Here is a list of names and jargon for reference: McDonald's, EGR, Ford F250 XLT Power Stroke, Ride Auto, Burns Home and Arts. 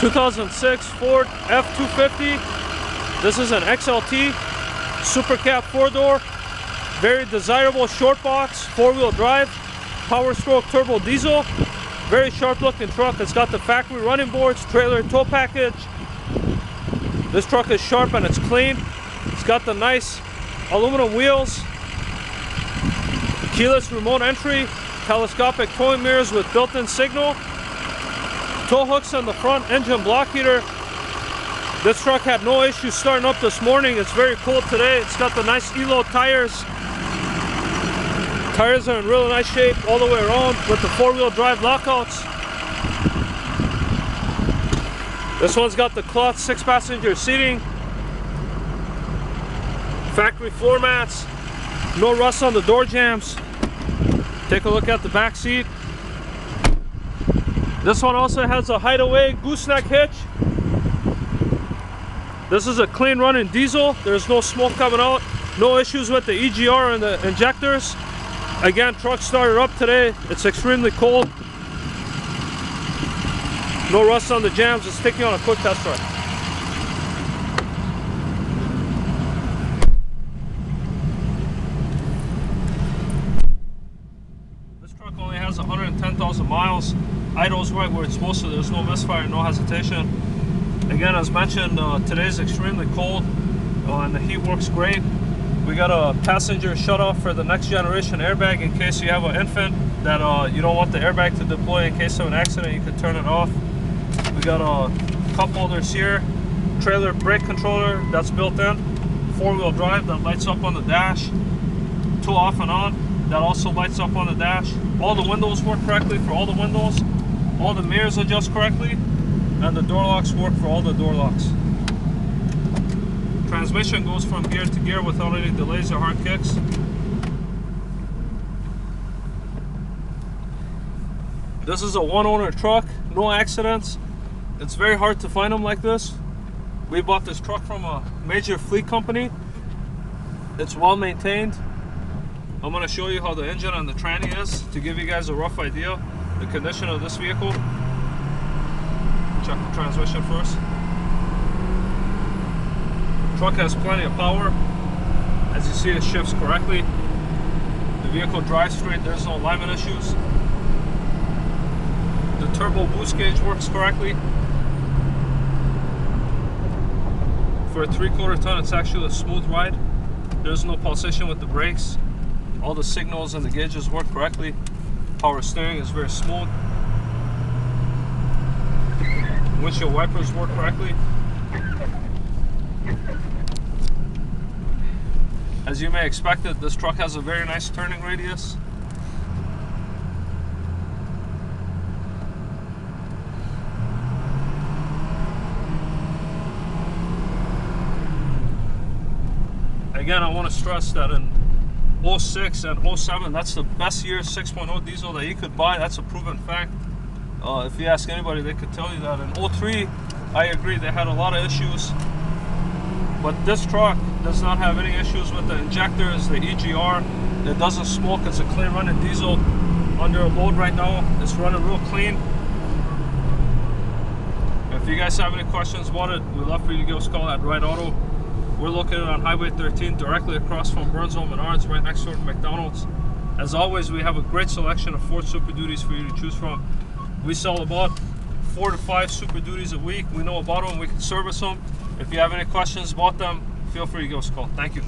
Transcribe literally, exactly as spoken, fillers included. two thousand six Ford F two fifty. This is an X L T Super Cab four-door. Very desirable short box, four-wheel drive, Power Stroke turbo diesel. Very sharp-looking truck. It's got the factory running boards, trailer, tow package. This truck is sharp and it's clean. It's got the nice aluminum wheels, keyless remote entry, telescopic towing mirrors with built-in signal, tow hooks on the front, engine block heater. This truck had no issues starting up this morning. It's very cool today. It's got the nice E L O tires. Tires are in really nice shape all the way around with the four-wheel drive lockouts. This one's got the cloth six-passenger seating, factory floor mats, no rust on the door jambs. Take a look at the back seat. This one also has a hideaway gooseneck hitch. This is a clean running diesel. There's no smoke coming out. No issues with the E G R and the injectors. Again, truck started up today. It's extremely cold. No rust on the jams. It's taking on a quick test ride. This truck only has one hundred ten thousand miles. Idles right where it's supposed to. There's no misfire, no hesitation. Again, as mentioned, uh, today's extremely cold uh, and the heat works great. We got a passenger shutoff for the next generation airbag in case you have an infant that uh, you don't want the airbag to deploy in case of an accident. You can turn it off. We got a uh, cup holders here, trailer brake controller that's built in, four-wheel drive that lights up on the dash, two off and on that also lights up on the dash. All the windows work correctly for all the windows. All the mirrors adjust correctly, and the door locks work for all the door locks. Transmission goes from gear to gear without any delays or hard kicks. This is a one-owner truck, no accidents. It's very hard to find them like this. We bought this truck from a major fleet company. It's well maintained. I'm going to show you how the engine and the tranny is to give you guys a rough idea. The condition of this vehicle. Check the transmission first. Truck has plenty of power. As you see, it shifts correctly. The vehicle drives straight. There's no alignment issues. The turbo boost gauge works correctly. For a three-quarter ton, it's actually a smooth ride. There's no pulsation with the brakes. All the signals and the gauges work correctly. Power steering is very smooth. Windshield wipers work correctly. As you may expect, it, this truck has a very nice turning radius. Again, I want to stress that in oh six and oh seven, that's the best year six point oh diesel that you could buy. That's a proven fact. Uh, if you ask anybody, they could tell you that. In oh three, I agree, they had a lot of issues, but this truck does not have any issues with the injectors, the E G R. It doesn't smoke. It's a clean running diesel under a load right now. It's running real clean. If you guys have any questions about it, we'd love for you to give us a call at Ride Auto. We're located on Highway thirteen, directly across from Burns Home and Arts, right next door to McDonald's. As always, we have a great selection of Ford Super Duties for you to choose from. We sell about four to five Super Duties a week. We know about them. We can service them. If you have any questions about them, feel free to give us a call. Thank you.